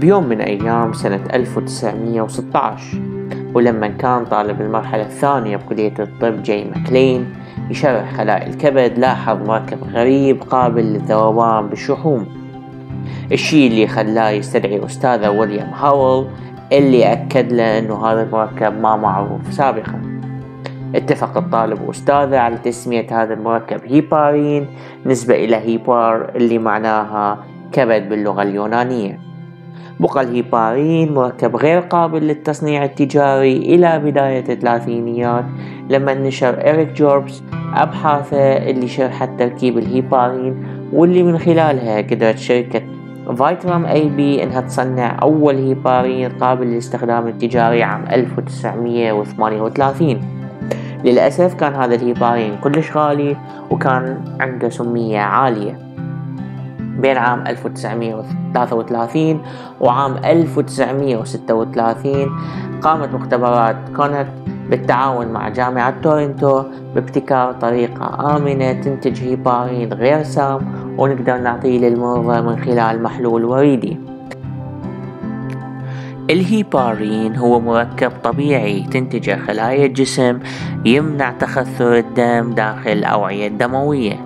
بيوم من أيام سنة 1916، ولما كان طالب المرحلة الثانية بكلية الطب جاي مكلين يشرح خلايا الكبد، لاحظ مركب غريب قابل للذوبان بالشحوم، الشيء اللي خلاه يستدعي أستاذه وليام هاول اللي أكد له أنه هذا المركب ما معروف سابقا. اتفق الطالب وأستاذه على تسمية هذا المركب هيبارين نسبة إلى هيبار اللي معناها كبد باللغة اليونانية. بقى الهيبارين مركب غير قابل للتصنيع التجاري إلى بداية الثلاثينيات، لما نشر ايريك جوربس أبحاثه اللي شرحت تركيب الهيبارين، واللي من خلالها قدرت شركة فايترام اي بي انها تصنع أول هيبارين قابل للاستخدام التجاري عام 1938. للأسف كان هذا الهيبارين كلش غالي وكان عنده سمية عالية. بين عام 1933 وعام 1936 قامت مختبرات كونت بالتعاون مع جامعة تورنتو بابتكار طريقة آمنة تنتج هيبارين غير سام ونقدر نعطيه للمرضى من خلال محلول وريدي. الهيبارين هو مركب طبيعي تنتجه خلايا الجسم، يمنع تخثر الدم داخل الأوعية الدموية.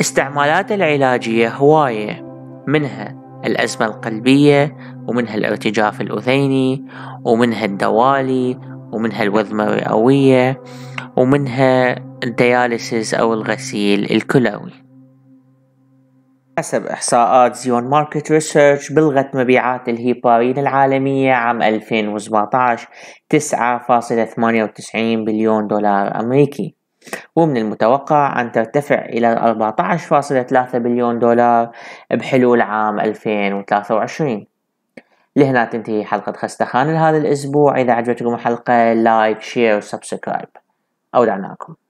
استعمالاته العلاجية هواية، منها الأزمة القلبية، ومنها الارتجاف الأذيني، ومنها الدوالي، ومنها الوذمة الرئوية، ومنها الدياليسيس أو الغسيل الكلوي. حسب إحصاءات زيون ماركت ريسيرش، بلغت مبيعات الهيبارين العالمية عام 2017 $9.98 بليون دولار أمريكي، ومن المتوقع أن ترتفع إلى $14.3 بليون دولار بحلول عام 2023. لهنا تنتهي حلقة خستخان لهذا الأسبوع. إذا عجبتكم الحلقة لايك شير وسبسكرايب، أودعناكم.